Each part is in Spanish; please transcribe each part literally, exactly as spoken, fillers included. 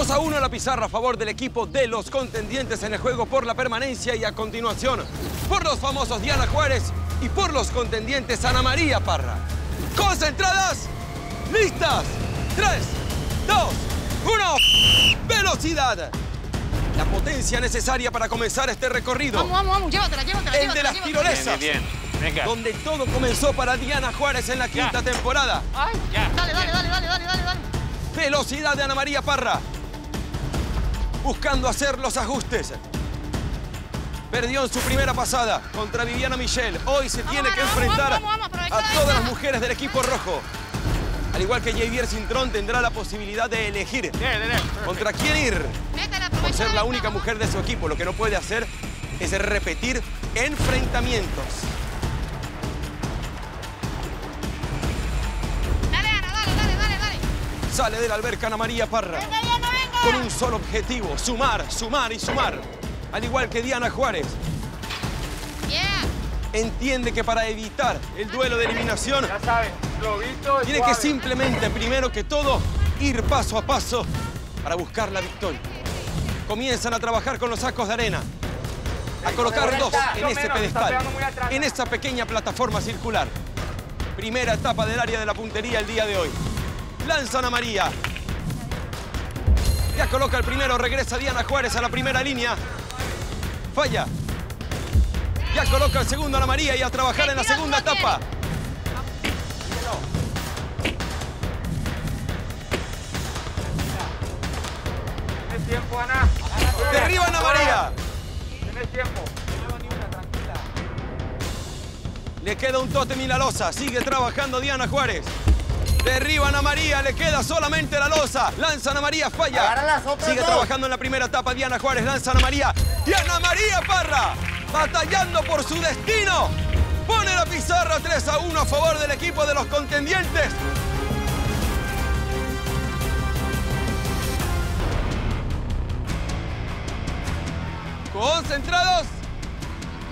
dos a uno la pizarra a favor del equipo de los contendientes en el juego por la permanencia y a continuación por los famosos Diana Juárez y por los contendientes Ana María Parra. ¡Concentradas! ¡Listas! tres, dos, uno. ¡Velocidad! La potencia necesaria para comenzar este recorrido. Vamos, vamos, vamos, llévatela, llévatela. El llévatela, de las tirolesas. Bien, bien, venga. Donde todo comenzó para Diana Juárez en la quinta ya. temporada. Ay, ya. Dale, dale, dale, dale, dale, dale, dale. Velocidad de Ana María Parra. Buscando hacer los ajustes. Perdió en su primera pasada contra Viviana Michelle. Hoy se vamos, tiene Ana, que vamos, enfrentar vamos, vamos, vamos, a todas las mujeres del equipo rojo. Al igual que Javier Cintrón tendrá la posibilidad de elegir yeah, yeah, yeah. contra quién ir. Por ser la única mujer de su equipo, lo que no puede hacer es repetir enfrentamientos. Dale, Ana, dale, dale, dale, dale. Sale de la alberca Ana María Parra. Venga, Diana, venga. Con un solo objetivo, sumar, sumar y sumar. Al igual que Diana Juárez. Yeah. Entiende que para evitar el duelo de eliminación, ya sabes, lo visto, tiene que simplemente, primero que todo, ir paso a paso para buscar la victoria. Comienzan a trabajar con los sacos de arena, a colocar dos en ese pedestal, en esa pequeña plataforma circular. Primera etapa del área de la puntería el día de hoy. Lanza Ana María. Ya coloca el primero, regresa Diana Juárez a la primera línea. Falla. Ya coloca el segundo Ana María y a trabajar en la segunda etapa. Tienes tiempo, Ana. Derriba Ana María. Tienes tiempo. No llevo ni una, tranquila. Le queda un tótem y la losa. Sigue trabajando Diana Juárez. Derriba Ana María. Le queda solamente la losa. Lanza Ana María, falla. Sigue trabajando en la primera etapa Diana Juárez. Lanza Ana María. Diana María Parra. Batallando por su destino. Pone la pizarra tres a uno a favor del equipo de los contendientes. Concentrados,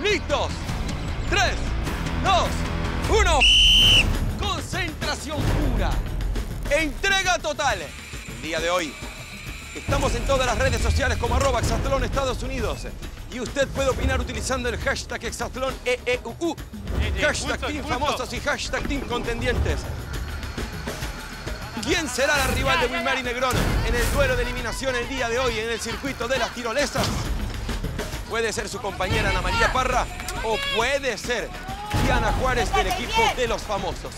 listos, tres, dos, uno. Concentración pura, entrega total. El día de hoy estamos en todas las redes sociales como arroba Exatlón Estados Unidos y usted puede opinar utilizando el hashtag Exatlón E E U U, hashtag Team Famosos y hashtag Team Contendientes. ¿Quién será la rival de Wilmar Negrón en el duelo de eliminación el día de hoy en el circuito de las tirolesas? Puede ser su compañera Ana María Parra o puede ser Diana Juárez del equipo de los famosos.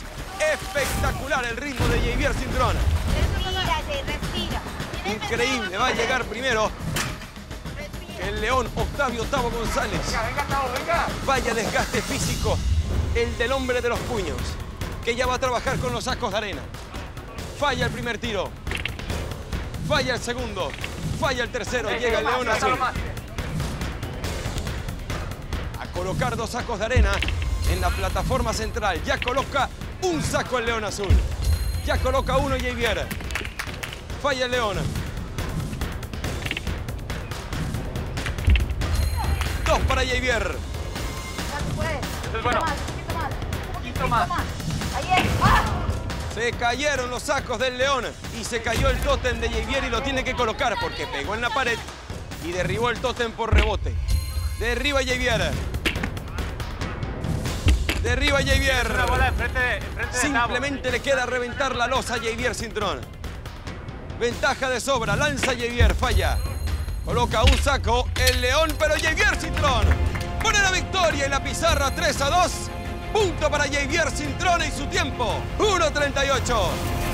Espectacular el ritmo de Javier Cintrón. Increíble, va a llegar primero el león Octavio Tavo González. Vaya desgaste físico el del hombre de los puños, que ya va a trabajar con los sacos de arena. Falla el primer tiro, falla el segundo, falla el tercero, llega el león azul. Colocar dos sacos de arena en la plataforma central. Ya coloca un saco el león azul. Ya coloca uno Javier. Falla el león. Dos para Javier. Se cayeron los sacos del león y se cayó el tótem de Javier y lo tiene que colocar porque pegó en la pared y derribó el tótem por rebote. Derriba Javier. Derriba Javier. Simplemente le queda reventar la losa a Javier Cintrón. Ventaja de sobra. Lanza Javier. Falla. Coloca un saco. El león, pero Javier Cintrón pone la victoria en la pizarra tres a dos. Punto para Javier Cintrón y su tiempo. uno treinta y ocho.